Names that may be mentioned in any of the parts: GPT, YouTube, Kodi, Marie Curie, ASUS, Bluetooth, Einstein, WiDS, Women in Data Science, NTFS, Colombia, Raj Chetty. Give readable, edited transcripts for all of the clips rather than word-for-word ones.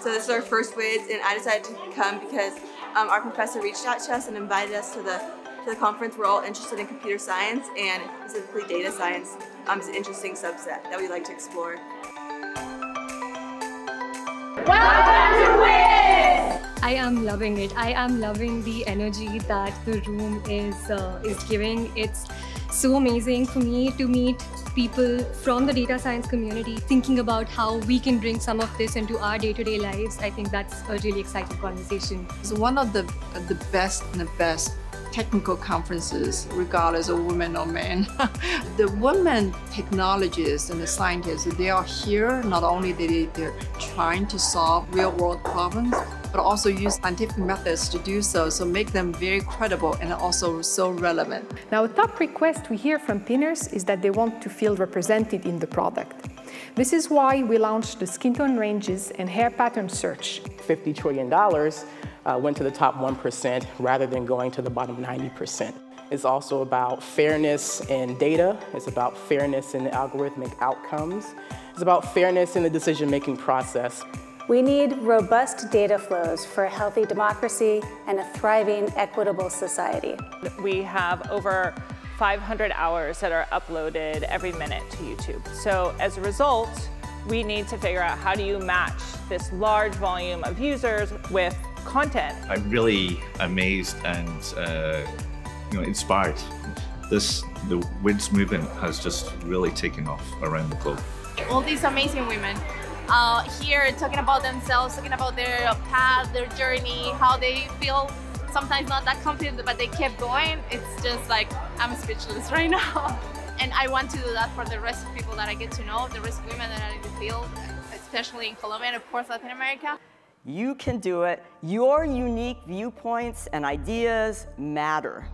So this is our first WiDS, and I decided to come because our professor reached out to us and invited us to the conference. We're all interested in computer science, and specifically data science is an interesting subset that we like to explore. Welcome to WiDS! I am loving it. I am loving the energy that the room is giving. It's so amazing for me to meet people from the data science community thinking about how we can bring some of this into our day-to-day lives. I think that's a really exciting conversation. It's one of the best technical conferences, regardless of women or men. The women technologists and the scientists, they are here, not only they're trying to solve real-world problems, but also use scientific methods to do so, so make them very credible and also so relevant. Now, a top request we hear from pinners is that they want to feel represented in the product. This is why we launched the skin tone ranges and hair pattern search. $50 trillion went to the top 1% rather than going to the bottom 90%. It's also about fairness in data. It's about fairness in algorithmic outcomes. It's about fairness in the decision-making process. We need robust data flows for a healthy democracy and a thriving, equitable society. We have over 500 hours that are uploaded every minute to YouTube. So as a result, we need to figure out how do you match this large volume of users with content. I'm really amazed and inspired. The WiDS movement has just really taken off around the globe. All these amazing women. Here talking about themselves, talking about their path, their journey, how they feel sometimes not that confident, but they kept going. It's just like, I'm speechless right now. And I want to do that for the rest of people that I get to know, the rest of women that are in the field, especially in Colombia and of course Latin America. You can do it. Your unique viewpoints and ideas matter.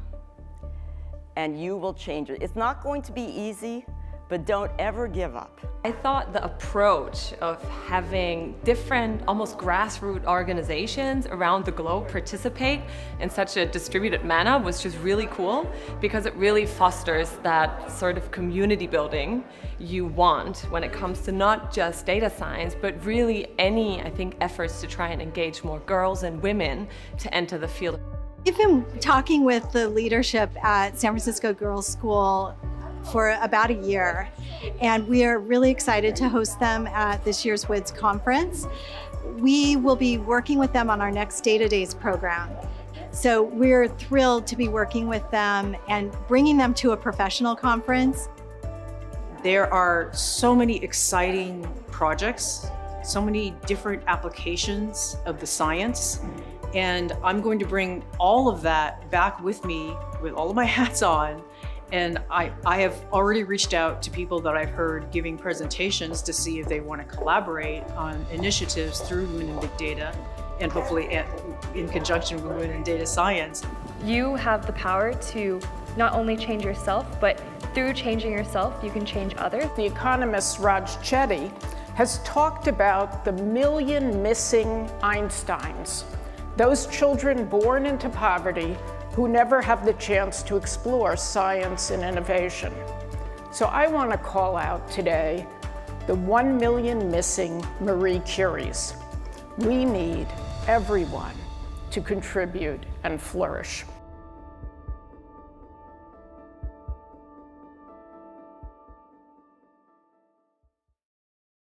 And you will change it. It's not going to be easy, but don't ever give up. I thought the approach of having different, almost grassroots organizations around the globe participate in such a distributed manner was just really cool, because it really fosters that sort of community building you want when it comes to not just data science, but really any, I think, efforts to try and engage more girls and women to enter the field. I've been talking with the leadership at San Francisco Girls' School for about a year, and we are really excited to host them at this year's WiDS conference. We will be working with them on our next Data Days program. So we're thrilled to be working with them and bringing them to a professional conference. There are so many exciting projects, so many different applications of the science, and I'm going to bring all of that back with me with all of my hats on. And I have already reached out to people that I've heard giving presentations to see if they want to collaborate on initiatives through Women in Big Data, and hopefully in conjunction with Women in Data Science. You have the power to not only change yourself, but through changing yourself, you can change others. The economist Raj Chetty has talked about the million missing Einsteins, those children born into poverty who never have the chance to explore science and innovation. So I want to call out today the 1 million missing Marie Curies. We need everyone to contribute and flourish.